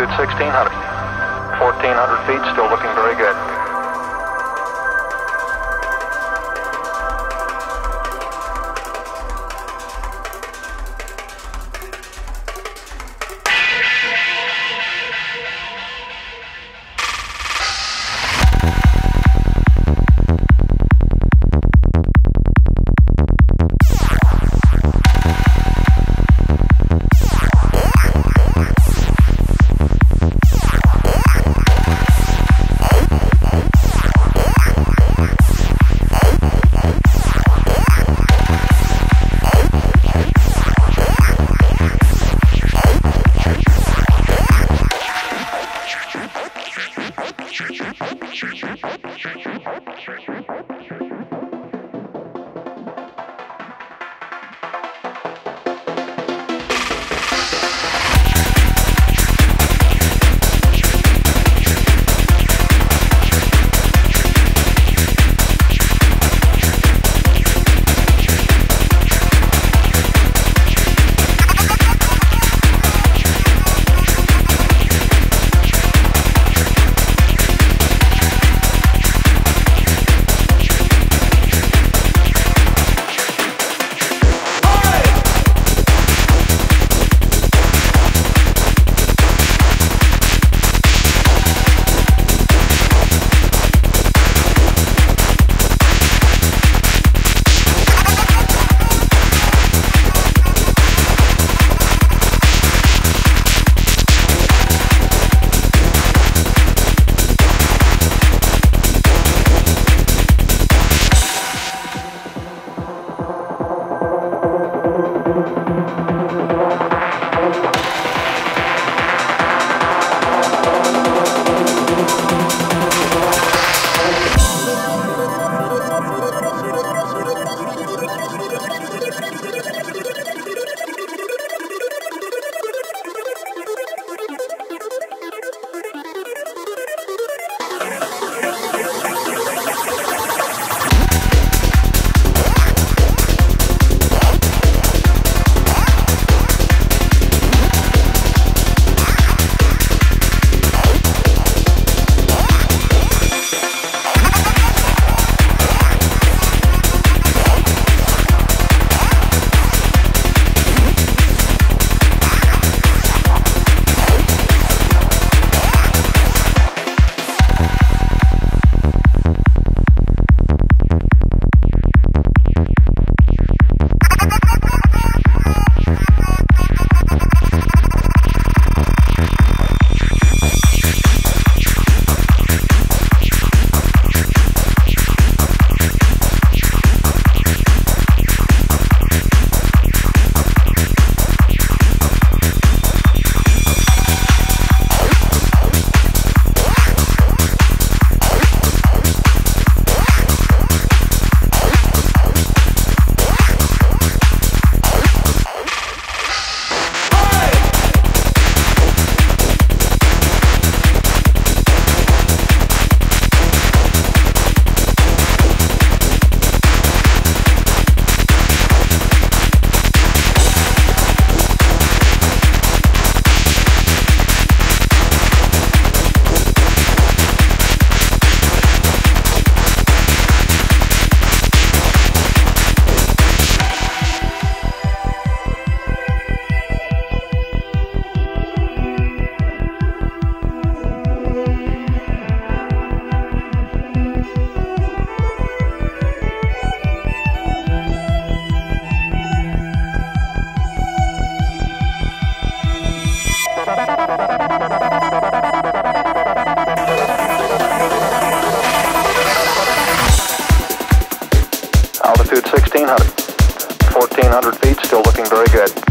altitude 1600. 1400 feet, still looking very good. Altitude 1600. 1400 feet, still looking very good.